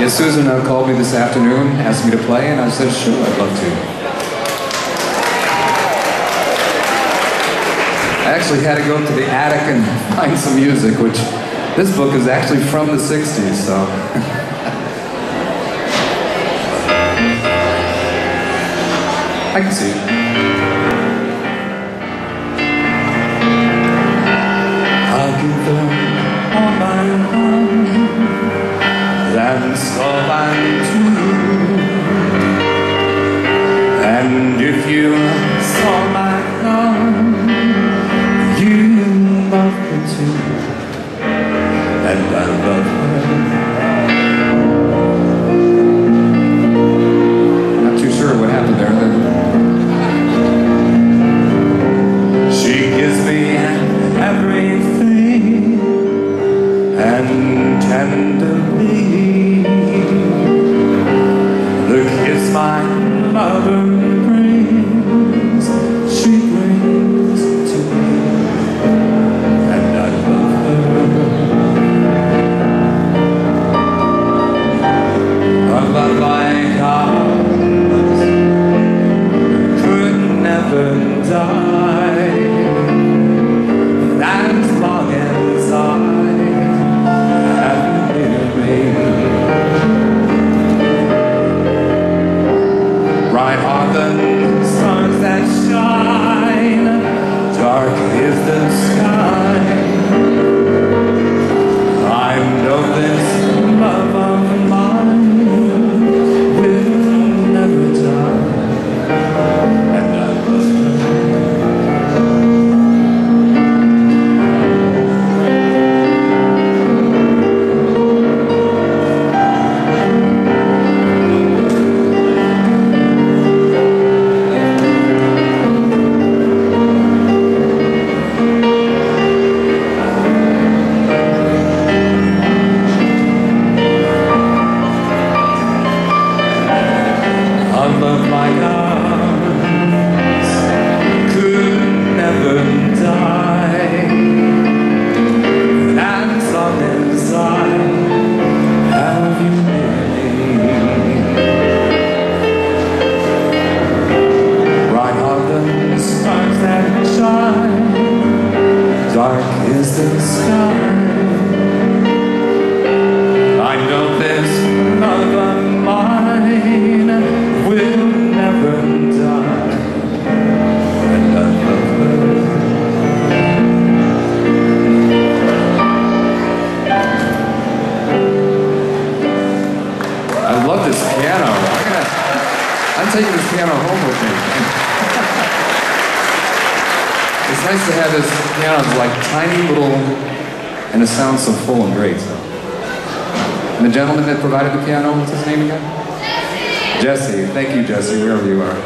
Yes, Susan called me this afternoon, asked me to play, and I said, sure, I'd love to. I actually had to go to the attic and find some music, which this book is actually from the 60s, so... I can see it. I'll give them all my own. That's all I do. And if you saw my love, you love me too. And I love her. I'm not too sure what happened there. And tenderly, the kiss my lover brings, she brings to me, and I love her. A love like ours could never die, that as long as I provided the piano. What's his name again? Jesse. Thank you, Jesse, wherever you are.